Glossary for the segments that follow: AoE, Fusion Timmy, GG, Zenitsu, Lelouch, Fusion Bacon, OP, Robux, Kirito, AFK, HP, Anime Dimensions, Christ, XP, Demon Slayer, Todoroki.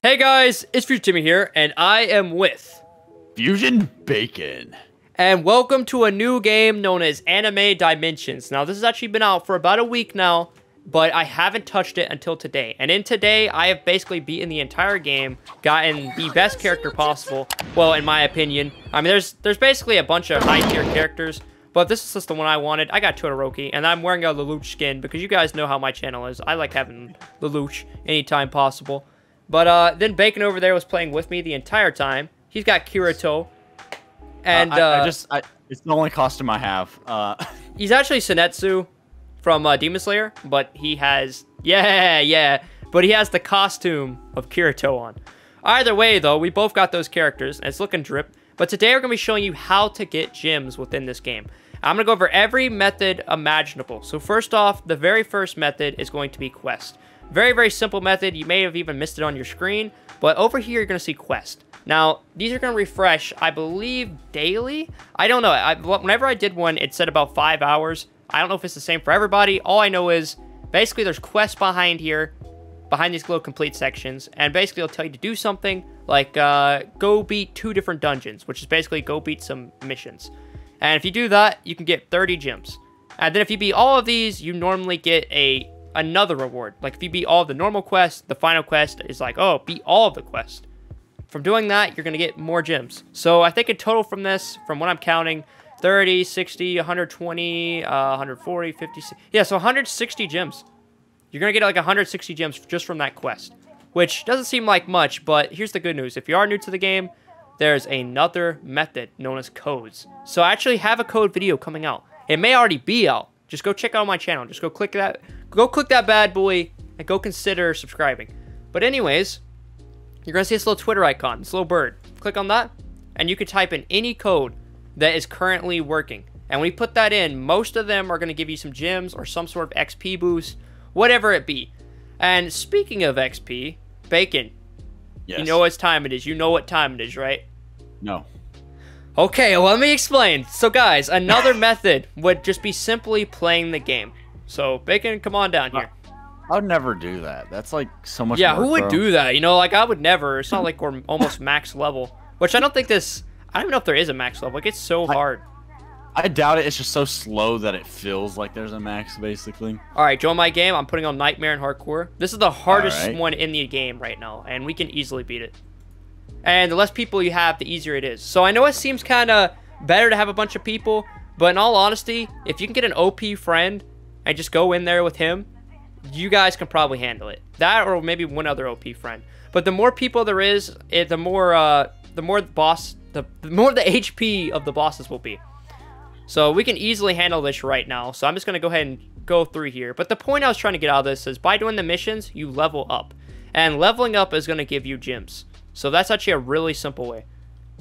Hey guys, it's Fusion Timmy here, and I am with Fusion Bacon. And welcome to a new game known as Anime Dimensions. Now, this has actually been out for about a week now, but I haven't touched it until today. And in today, I have basically beaten the entire game, gotten the best character possible. Well, in my opinion. I mean, there's basically a bunch of high-tier characters, but this is just the one I wanted. I got Todoroki, and I'm wearing a Lelouch skin because you guys know how my channel is. I like having Lelouch anytime possible. But then Bacon over there was playing with me the entire time. He's got Kirito. And it's the only costume I have. He's actually Zenitsu from Demon Slayer, but he has but he has the costume of Kirito on. Either way though, we both got those characters and it's looking drip. But today we're gonna be showing you how to get gems within this game. I'm gonna go over every method imaginable. So first off, the very first method is going to be quest. Very, very simple method. You may have even missed it on your screen, but over here you're gonna see quest. Now, these are going to refresh, I believe, daily? I don't know. Whenever I did one, it said about 5 hours. I don't know if it's the same for everybody. All I know is, basically, there's quests behind here, behind these little complete sections. And basically, it'll tell you to do something like go beat 2 different dungeons, which is basically go beat some missions. And if you do that, you can get 30 gems. And then if you beat all of these, you normally get another reward. Like, if you beat all of the normal quests, the final quest is like, oh, beat all of the quests. From doing that, you're going to get more gems. So I think in total from this, from what I'm counting, 30, 60, 120, 140, 50, 60. Yeah, so 160 gems. You're going to get like 160 gems just from that quest, which doesn't seem like much, but here's the good news. If you are new to the game, there's another method known as codes. So I actually have a code video coming out. It may already be out. Just go check out my channel. Just go click that bad boy and go consider subscribing. But anyways, you're going to see this little Twitter icon, this little bird. Click on that, and you can type in any code that is currently working. And when you put that in, most of them are going to give you some gems or some sort of XP boost, whatever it be. And speaking of XP, Bacon, yes. You know what time it is. You know what time it is, right? No. Okay, well, let me explain. So, guys, another method would just be simply playing the game. So, Bacon, come on down here. I would never do that. That's like so much. Yeah, who would do that? You know, like I would never. It's not like we're almost max level, which I don't think this. I don't even know if there is a max level. Like it's so hard. I doubt it. It's just so slow that it feels like there's a max, basically. All right, join my game. I'm putting on Nightmare and Hardcore. This is the hardest one in the game right now, and we can easily beat it. And the less people you have, the easier it is. So I know it seems kind of better to have a bunch of people, but in all honesty, if you can get an OP friend and just go in there with him, you guys can probably handle it. That or maybe one other OP friend. But the more people there is, the more the HP of the bosses will be. So we can easily handle this right now. So I'm just going to go ahead and go through here. But the point I was trying to get out of this is by doing the missions, you level up. And leveling up is going to give you gems. So that's actually a really simple way.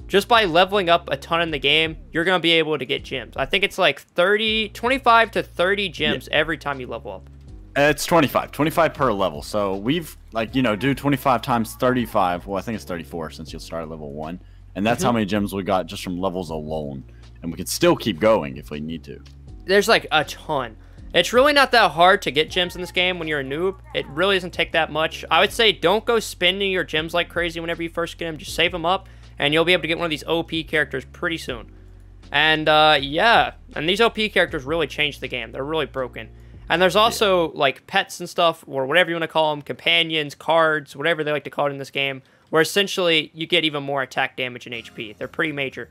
Just by leveling up a ton in the game, you're going to be able to get gems. I think it's like 25 to 30 gems every time you level up. It's 25 per level. So we've, like, you know, do 25 times 35. Well, I think it's 34 since you'll start at level 1. And that's how many gems we got just from levels alone. And we could still keep going if we need to. There's, like, a ton. It's really not that hard to get gems in this game when you're a noob. It really doesn't take that much. I would say don't go spending your gems like crazy whenever you first get them. Just save them up, and you'll be able to get one of these OP characters pretty soon. And, yeah. And these OP characters really change the game. They're really broken. And there's also, like, pets and stuff, or whatever you want to call them, companions, cards, whatever they like to call it in this game, where essentially you get even more attack damage and HP. They're pretty major.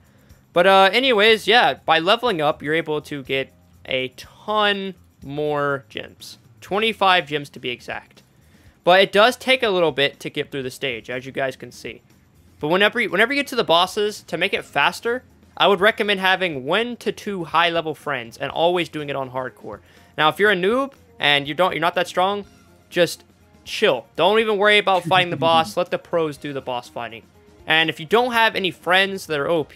But anyways, yeah, by leveling up, you're able to get a ton more gems. 25 gems to be exact. But it does take a little bit to get through the stage, as you guys can see. But whenever you get to the bosses, to make it faster, I would recommend having 1 to 2 high-level friends and always doing it on hardcore. Now, if you're a noob and you're not that strong, just chill. Don't even worry about fighting the boss. Let the pros do the boss fighting. And if you don't have any friends that are OP,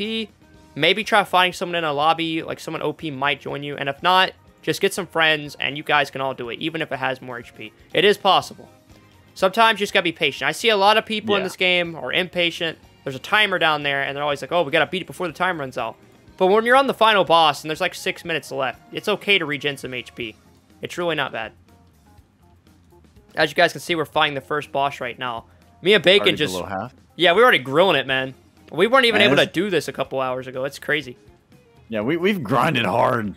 maybe try fighting someone in a lobby. Like, someone OP might join you. And if not, just get some friends and you guys can all do it, even if it has more HP. It is possible. Sometimes you just gotta be patient. I see a lot of people in this game are impatient. There's a timer down there, and they're always like, oh, we gotta beat it before the time runs out. But when you're on the final boss, and there's like 6 minutes left, it's okay to regen some HP. It's really not bad. As you guys can see, we're fighting the first boss right now. Me and Bacon just... half. Yeah, we were already grilling it, man. We weren't even able to do this a couple hours ago. It's crazy. Yeah, we've grinded hard.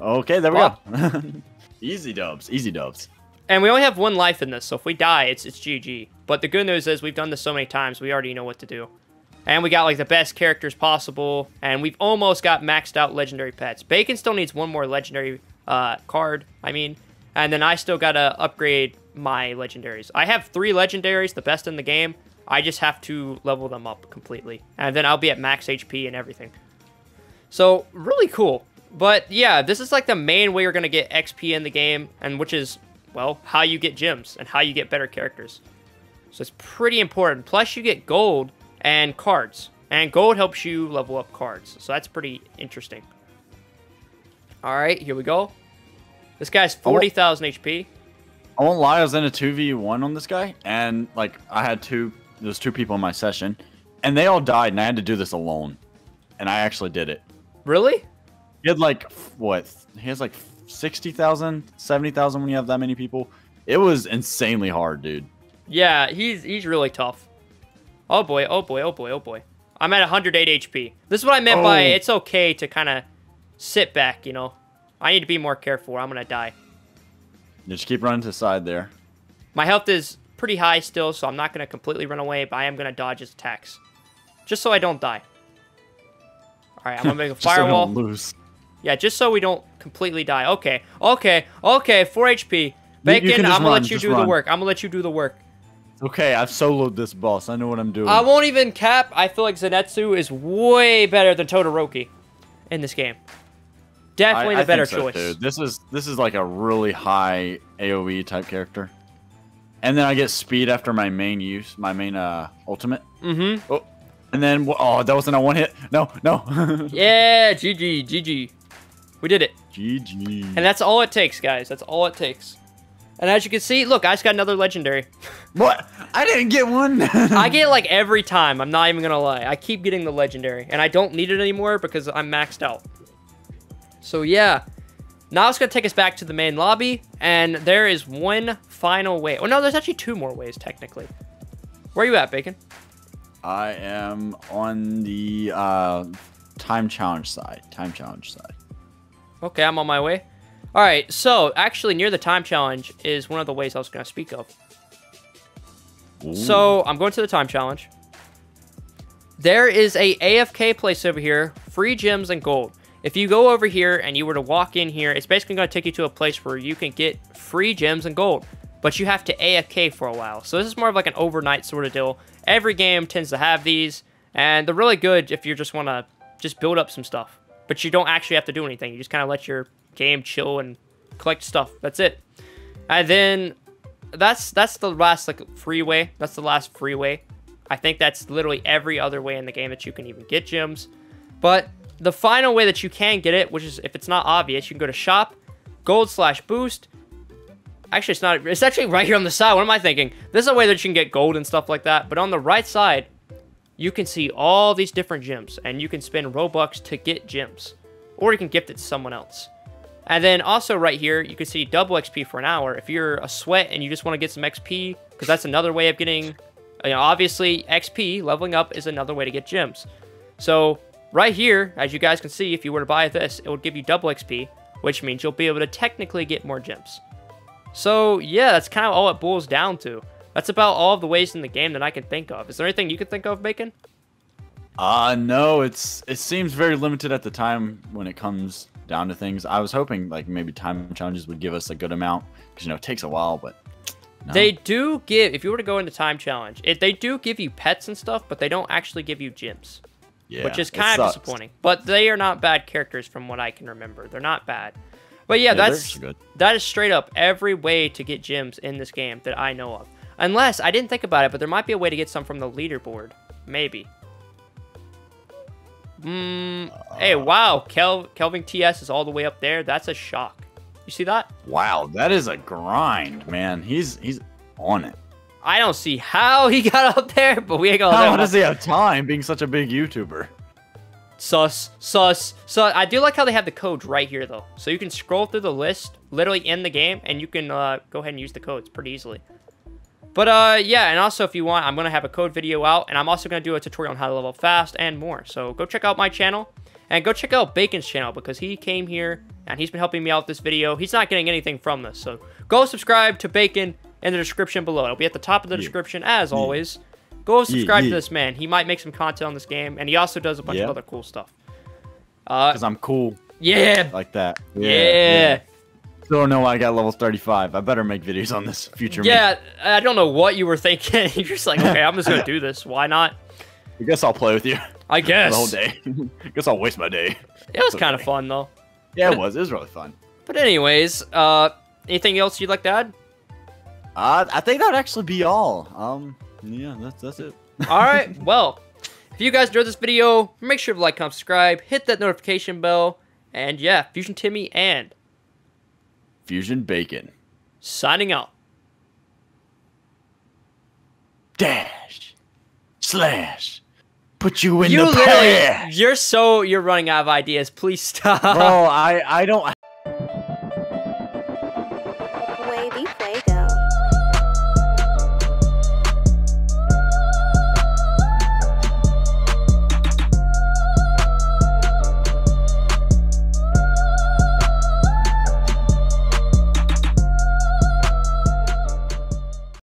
Okay, there we go. Easy dubs. Easy dubs. And we only have one life in this, so if we die, it's GG. But the good news is we've done this so many times, we already know what to do. And we got, like, the best characters possible, and we've almost got maxed out legendary pets. Bacon still needs one more legendary card, I mean. And then I still got to upgrade my legendaries. I have 3 legendaries, the best in the game. I just have to level them up completely. And then I'll be at max HP and everything. So, really cool. But, yeah, this is, like, the main way you're going to get XP in the game, and which is... well, how you get gems and how you get better characters. So it's pretty important. Plus, you get gold and cards. And gold helps you level up cards. So that's pretty interesting. All right, here we go. This guy's 40,000 HP. I won't lie, I was in a 2v1 on this guy. And, like, I had there was two people in my session. And they all died, and I had to do this alone. And I actually did it. Really? He had, like, what? He has, like... 60,000, 70,000 when you have that many people. It was insanely hard, dude. Yeah, he's really tough. Oh boy, oh boy, oh boy, oh boy. I'm at 108 HP. This is what I meant by it's okay to kind of sit back, you know. I need to be more careful or I'm going to die. Just keep running to the side there. My health is pretty high still, so I'm not going to completely run away, but I am going to dodge his attacks. Just so I don't die. All right, I'm going to make a firewall. Yeah, just so we don't completely die. Okay, okay, okay, 4 HP. Bacon, I'm going to let you do the work. I'm going to let you do the work. Okay, I've soloed this boss. I know what I'm doing. I won't even cap. I feel like Zenitsu is way better than Todoroki in this game. Definitely the better choice. Dude. This is like a really high AoE type character. And then I get speed after my main use, my main ultimate. Mm-hmm. Oh, and then, oh, that wasn't a one hit. No, no. Yeah, GG, GG. We did it. GG. And that's all it takes, guys. That's all it takes. And as you can see, look, I just got another legendary. What? I didn't get one. I get it like every time. I'm not even going to lie. I keep getting the legendary. And I don't need it anymore because I'm maxed out. So, yeah. Now it's going to take us back to the main lobby. And there is one final way. Oh, no, there's actually 2 more ways, technically. Where are you at, Bacon? I am on the time challenge side. Time challenge side. Okay, I'm on my way. All right, so actually near the time challenge is one of the ways I was going to speak of. Ooh. So I'm going to the time challenge. There is a AFK place over here, free gems and gold. If you go over here and you were to walk in here, it's basically going to take you to a place where you can get free gems and gold, but you have to AFK for a while. So this is more of like an overnight sort of deal. Every game tends to have these, and they're really good if you just want to just build up some stuff. But you don't actually have to do anything. You just kind of let your game chill and collect stuff. That's it. And then that's the last like free way. That's the last free way. I think that's literally every other way in the game that you can even get gems. But the final way that you can get it, which is if it's not obvious, you can go to shop, gold/boost. Actually, it's not. It's actually right here on the side. What am I thinking? This is a way that you can get gold and stuff like that. But on the right side, you can see all these different gems, and you can spend Robux to get gems, or you can gift it to someone else. And then also right here, you can see double XP for an hour. If you're a sweat and you just want to get some XP, because that's another way of getting, you know, obviously XP, leveling up is another way to get gems. So right here, as you guys can see, if you were to buy this, it would give you double XP, which means you'll be able to technically get more gems. So yeah, that's kind of all it boils down to. That's about all of the ways in the game that I can think of. Is there anything you can think of, Bacon? No, it seems very limited at the time when it comes down to things. I was hoping like maybe time challenges would give us a good amount because, you know, it takes a while, but no. They do give, if you were to go into time challenge, they do give you pets and stuff, but they don't actually give you gems, yeah, which is kind of disappointing. But they are not bad characters from what I can remember. They're not bad. But yeah, that is straight up every way to get gems in this game that I know of. Unless, I didn't think about it, but there might be a way to get some from the leaderboard. Maybe. Hey, wow. Kelvin TS is all the way up there. That's a shock. You see that? Wow, that is a grind, man. He's on it. I don't see how he got up there, but we ain't gonna let him. How does he have time being such a big YouTuber? Sus. I do like how they have the codes right here, though. So you can scroll through the list, literally in the game, and you can go ahead and use the codes pretty easily. But yeah, and also if you want, I'm going to have a code video out, and I'm also going to do a tutorial on how to level up fast and more. So go check out my channel, and go check out Bacon's channel, because he came here, and he's been helping me out with this video. He's not getting anything from this, so go subscribe to Bacon in the description below. It'll be at the top of the description, as always. Go subscribe to this man. He might make some content on this game, and he also does a bunch of other cool stuff. Because I'm cool. Yeah. Like that. Yeah. Still know I got level 35. I better make videos on this future. Yeah, I don't know what you were thinking. You're just like, okay, I'm just going to do this. Why not? I guess I'll play with you. I guess. The whole day. I guess I'll waste my day. It was kind of fun, though. Yeah, it was. It was really fun. But anyways, anything else you'd like to add? I think that'd actually be all. Yeah, that's it. All right. Well, if you guys enjoyed this video, make sure to like, comment, subscribe, hit that notification bell, and yeah, Fusion Timmy and Fusion Bacon signing out. / put you in the past. You're running out of ideas. Please stop. Bro, I don't.